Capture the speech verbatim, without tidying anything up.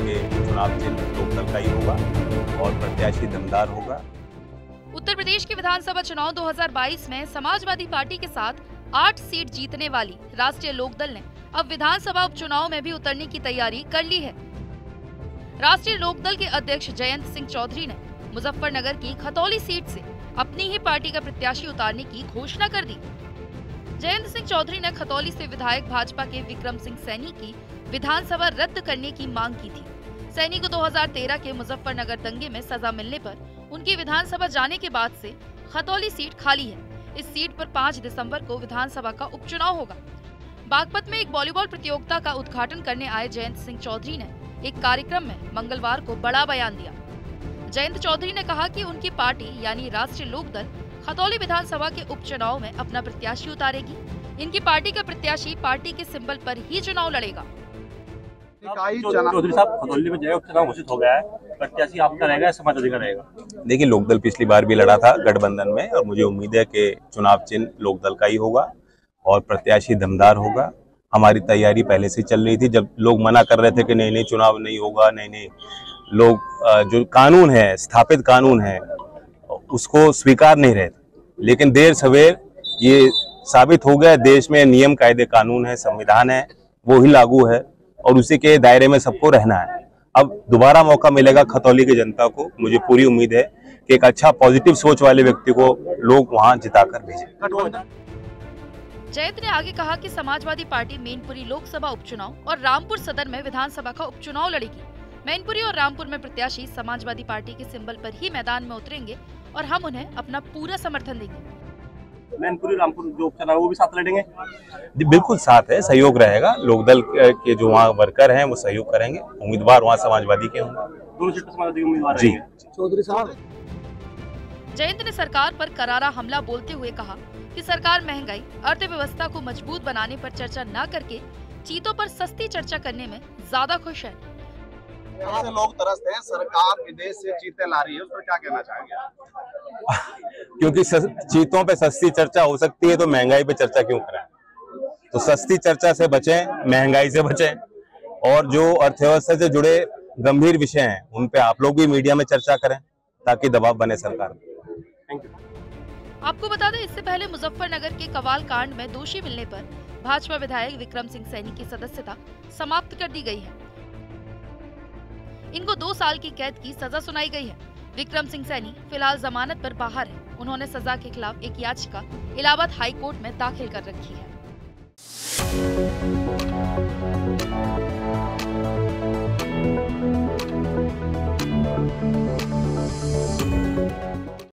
है कि चुनाव चिन्ह लोक दल का ही होगा और प्रत्याशी दमदार होगा। उत्तर प्रदेश के विधानसभा चुनाव दो हज़ार बाईस में समाजवादी पार्टी के साथ आठ सीट जीतने वाली राष्ट्रीय लोक दल ने अब विधानसभा उपचुनाव में भी उतरने की तैयारी कर ली है। राष्ट्रीय लोक दल के अध्यक्ष जयंत सिंह चौधरी ने मुजफ्फरनगर की खतौली सीट से अपनी ही पार्टी का प्रत्याशी उतारने की घोषणा कर दी। जयंत सिंह चौधरी ने खतौली से विधायक भाजपा के विक्रम सिंह सैनी की विधानसभा रद्द करने की मांग की थी। सैनी को दो हज़ार तेरह के मुजफ्फरनगर दंगे में सजा मिलने पर उनकी विधानसभा जाने के बाद से खतौली सीट खाली है। इस सीट पर पाँच दिसंबर को विधानसभा का उपचुनाव होगा। बागपत में एक वॉलीबॉल प्रतियोगिता का उद्घाटन करने आए जयंत सिंह चौधरी ने एक कार्यक्रम में मंगलवार को बड़ा बयान दिया। जयंत चौधरी ने कहा कि उनकी पार्टी यानी राष्ट्रीय लोक दल खतौली विधानसभा के उपचुनाव में अपना प्रत्याशी उतारेगी। इनकी पार्टी का प्रत्याशी पार्टी के सिंबल पर ही चुनाव लड़ेगा। चौधरी साहब, खतौली में जय उपचुनाव घोषित हो गया है, प्रत्याशी आपका रहेगा या समाजवादी का रहेगा? देखिए, लोक दल पिछली बार भी लड़ा था गठबंधन में और मुझे उम्मीद है कि चुनाव चिन्ह लोक दल का ही होगा और प्रत्याशी दमदार होगा। हमारी तैयारी पहले से चल रही थी। जब लोग मना कर रहे थे कि नहीं नहीं चुनाव नहीं होगा, नहीं नहीं, लोग जो कानून है, स्थापित कानून है, उसको स्वीकार नहीं रहे थे। लेकिन देर सवेर ये साबित हो गया, देश में नियम कायदे कानून है, संविधान है, वो ही लागू है और उसी के दायरे में सबको रहना है। अब दोबारा मौका मिलेगा खतौली की जनता को। मुझे पूरी उम्मीद है कि एक अच्छा पॉजिटिव सोच वाले व्यक्ति को लोग वहाँ जिताकर भेजें। जयंत ने आगे कहा कि समाजवादी पार्टी मैनपुरी लोकसभा उपचुनाव और रामपुर सदर में विधानसभा का उपचुनाव लड़ेगी। मैनपुरी और रामपुर में प्रत्याशी समाजवादी पार्टी के सिंबल पर ही मैदान में उतरेंगे और हम उन्हें अपना पूरा समर्थन देंगे। मैनपुरी रामपुर जो उपचुनाव वो भी साथ लड़ेंगे? जी बिल्कुल, साथ है, सहयोग रहेगा। लोक दल के जो वहाँ वर्कर हैं वो सहयोग करेंगे। उम्मीदवार वहाँ समाजवादी के होंगे। चौधरी साहब, जयंत ने सरकार पर करारा हमला बोलते हुए कहा कि सरकार महंगाई, अर्थव्यवस्था को मजबूत बनाने पर चर्चा न करके चीजों पर सस्ती चर्चा करने में ज्यादा खुश है। ऐसे लोग तरसते हैं, सरकार विदेश से चीतें ला रही है, उस पर क्या कहना चाहेंगे? क्योंकि सस, चीतों पे सस्ती चर्चा हो सकती है तो महंगाई पे चर्चा क्यों कराएं? तो सस्ती चर्चा से बचें, महंगाई से बचें और जो अर्थव्यवस्था से जुड़े गंभीर विषय हैं उन पे आप लोग भी मीडिया में चर्चा करें ताकि दबाव बने सरकार पर। Thank you. आपको बता दें, इससे पहले मुजफ्फरनगर के कवाल कांड में दोषी मिलने पर भाजपा विधायक विक्रम सिंह सैनी की सदस्यता समाप्त कर दी गयी है। इनको दो साल की कैद की सजा सुनाई गई है। विक्रम सिंह सैनी फिलहाल जमानत पर बाहर है। उन्होंने सजा के खिलाफ एक याचिका इलाहाबाद हाई कोर्ट में दाखिल कर रखी है।